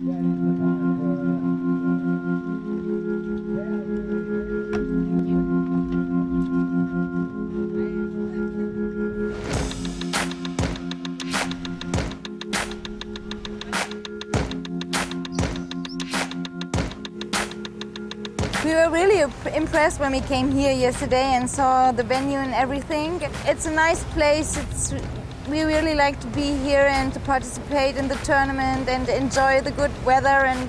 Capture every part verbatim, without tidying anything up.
We were really impressed when we came here yesterday and saw the venue and everything. It's a nice place. It's, we really like to be here and to participate in the tournament and enjoy the good weather and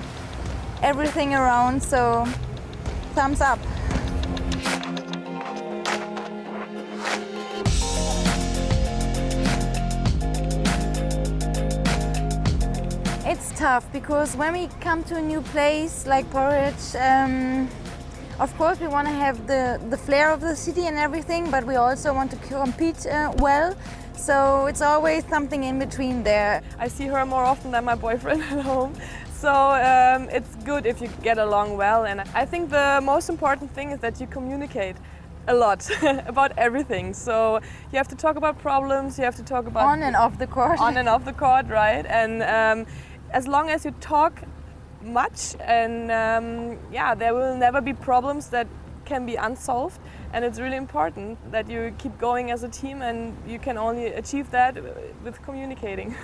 everything around, so thumbs up. It's tough because when we come to a new place like Porec, um, of course we want to have the, the flair of the city and everything, but we also want to compete uh, well. So it's always something in between there. I see her more often than my boyfriend at home. So um, it's good if you get along well. And I think the most important thing is that you communicate a lot about everything. So you have to talk about problems, you have to talk about... On and off the court. On and off the court, right. And um, as long as you talk much and um, yeah, there will never be problems that can be unsolved, and it's really important that you keep going as a team, and you can only achieve that with communicating.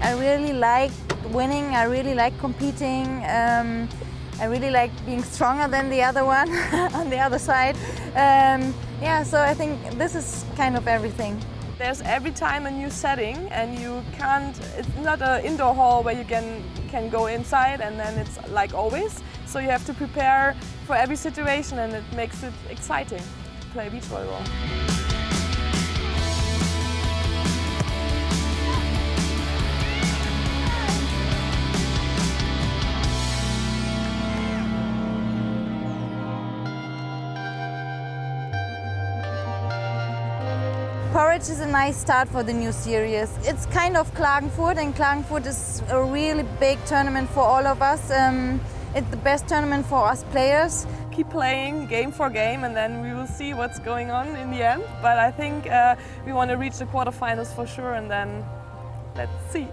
I really like winning, I really like competing, um, I really like being stronger than the other one on the other side. Um, Yeah, so I think this is kind of everything. There's every time a new setting, and you can't, it's not an indoor hall where you can, can go inside and then it's like always. So you have to prepare for every situation, and it makes it exciting to play beach volleyball. Porec is a nice start for the new series. It's kind of Klagenfurt, and Klagenfurt is a really big tournament for all of us. Um, it's the best tournament for us players. Keep playing game for game, and then we will see what's going on in the end. But I think uh, we want to reach the quarterfinals for sure, and then let's see.